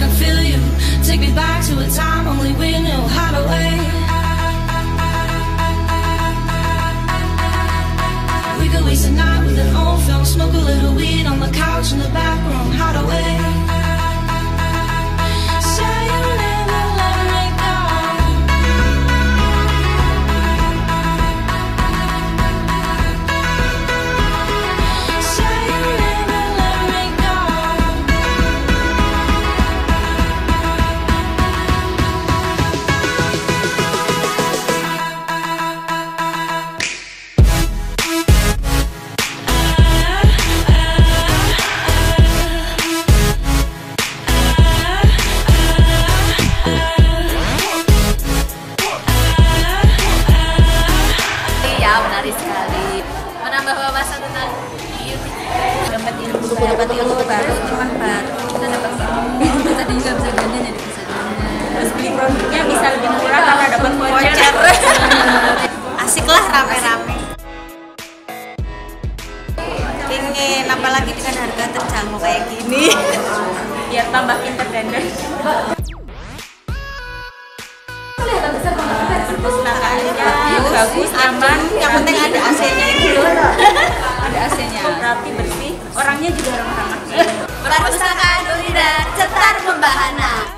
can feel you. Take me back to a time only we knew how to wait. We could waste a night with an old film, smoke a little weed on the couch in the back room, how to wait. Dapat ilmu baru, teman baru, kita dapat ilmu, tadi juga bisa belanja jadi bisa belanja. Terus beli produknya bisa lebih murah karena dapat voucher. Asik lah, rame-rame. Pingin apalagi dengan harga terjangkau kayak gini, biar tambah pinter dandan. Perpustakaannya bagus, aman, yang penting ada AC-nya gitu. Ada AC-nya, rapi, bersih. Orangnya juga ramah-ramah. Perpustakaan Unida, cetar membahana.